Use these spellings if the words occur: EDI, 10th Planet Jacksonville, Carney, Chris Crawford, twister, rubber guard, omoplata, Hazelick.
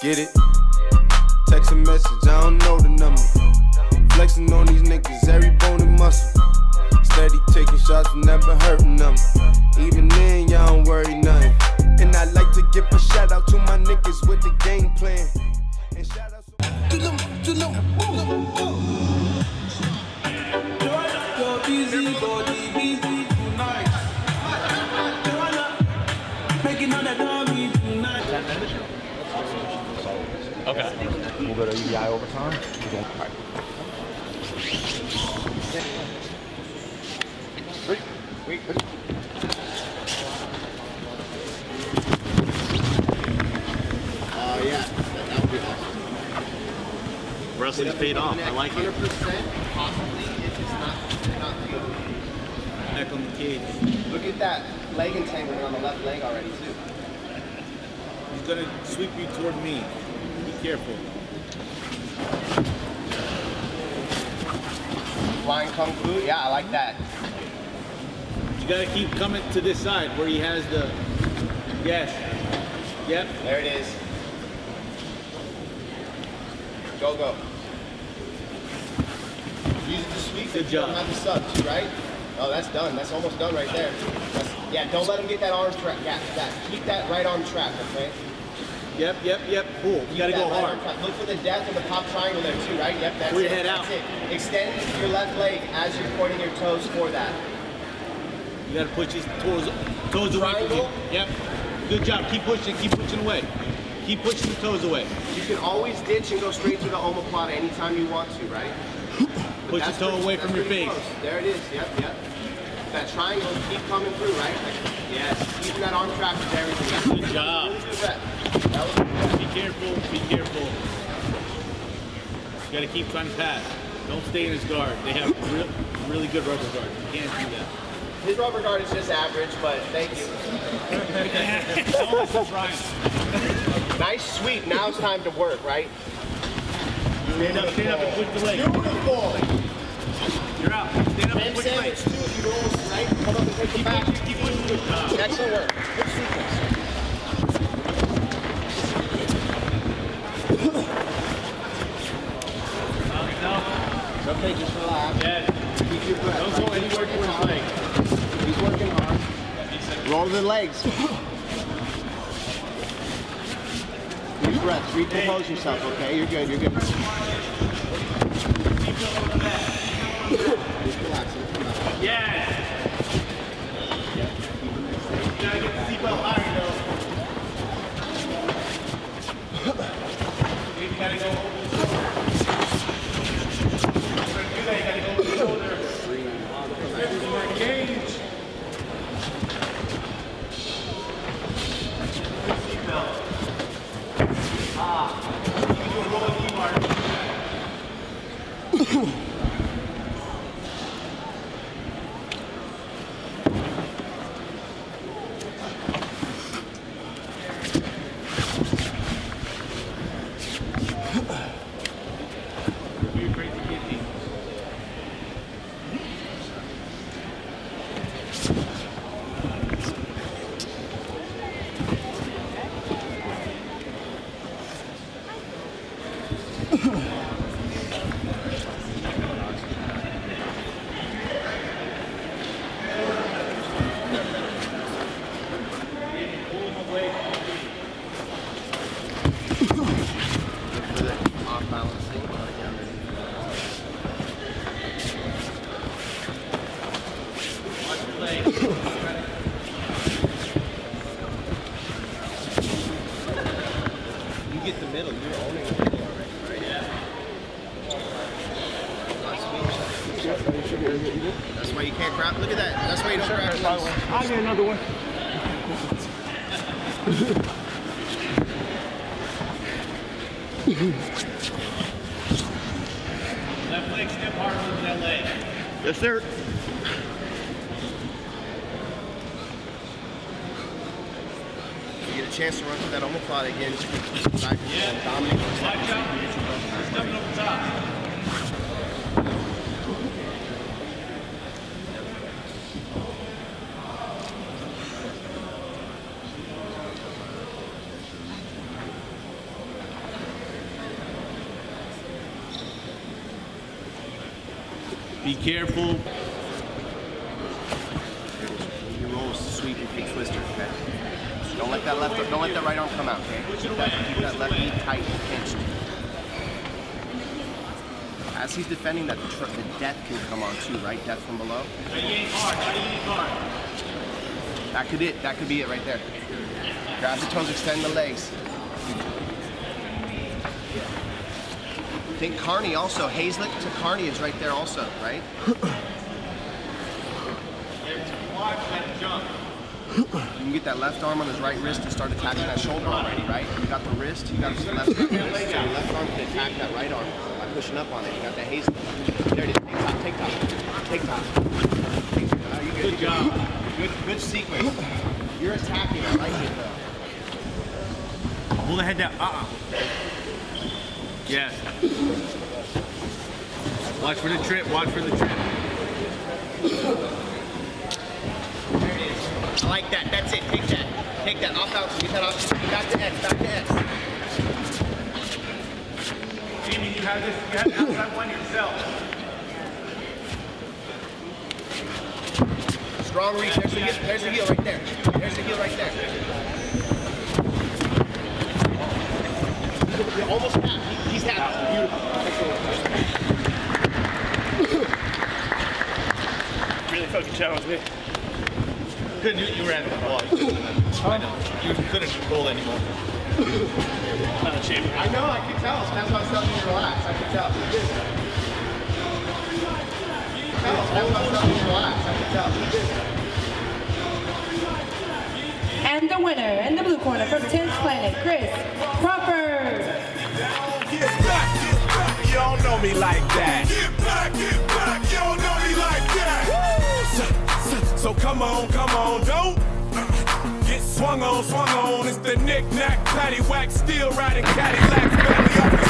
Get it? Text a message, I don't know the number. Flexing on these niggas, every bone and muscle. Steady taking shots, never hurting them. Even then, y'all don't worry nothing. And I'd like to give a shout out to my niggas with the game plan. And shout out okay. We'll go to EDI overtime. Right. Wait. Yeah. That would be awesome. Wrestling's paid off. I like it. 100%. Possibly if it's not good. Neck on the cage. Look at that leg entanglement on the left leg already, too. He's going to sweep you toward me. Careful. Flying kung fu? Yeah, I like that. You gotta keep coming to this side where he has the... Yes. Yep. There it is. Go, go. Use the sweep. Good job. Not the subs, right? Oh, that's done. That's almost done right there. That's, yeah, don't let him get that arm trap. Yeah, that. Keep that right arm trap, okay? Yep. Cool. You gotta go hard. Look for the depth of the pop triangle there too, right? Yep, that's it. Pull your head out. Extend your left leg as you're pointing your toes for that. You gotta push his toes away from you. Yep. Good job. Keep pushing away. Keep pushing the toes away. You can always ditch and go straight to the omoplata anytime you want to, right? Push the toe away from your face. Close. There it is. Yep. That triangle, keep coming through, right? Like, yes. Keeping that arm trapped with everything. Good job. Really good rep. Be careful, You gotta keep trying to pass. Don't stay in his guard. They have really good rubber guard. You can't do that. His rubber guard is just average, but thank you. Nice sweep. Now it's time to work, right? Stand up and push the leg. Beautiful. You're out. Stand up and push the leg. Too, if you roll right, come up and take the back. Keep pushing. Excellent work. Good sequence. Okay, just relax. Yeah. Keep your breath. Don't go anywhere to his leg. He's working hard. Roll the legs. Deep breaths. Recompose yourself, okay? You're good, Just relax. Yes! You gotta get the seatbelt higher, though. You gotta go over. That's why you can't crack. Look at that. That's why you don't crack. I get another one. Left leg, step harder than that leg. Yes, sir. You get a chance to run through that omoplata again. Back and dominate. Watch out. Stepping over the top. Be careful. He rolls to sweep and take twister. Don't let that left, don't let that right arm come out. Keep that left knee tight and pinched. As he's defending that, the death can come on too, right? Death from below. That could be it right there. Grab the toes, extend the legs. I think Carney also, Hazelick to Carney is right there also, right? Watch that jump. You can get that left arm on his right wrist to start attacking that shoulder already, right? You got the wrist, you got the left arm, left arm can attack that right arm by pushing up on it. You got that Hazelick. There it is, take top, take top. Take top. Oh, you're good job. Good sequence. You're attacking, I like it though. Hold the head down, Yes. Watch for the trip, watch for the trip. There it is. I like that, that's it, take that. Take that, off out, get that off, back to X, back to X. Jamie, you have this, you have the outside one yourself. Strong reach, there's the heel right there. There's the heel right there. You're almost half. He's happy. Beautiful. Really fucking challenged me. Couldn't you ran the ball. I know. You couldn't control anymore. I know, I can tell. That's why I was telling you to relax. I can tell. And the winner in the blue corner from 10th Planet, Chris Crawford. You don't know me like that. Get back, you don't know me like that. So come on, don't get swung on. It's the knick-knack, paddywhack, still riding Cadillacs, belly up.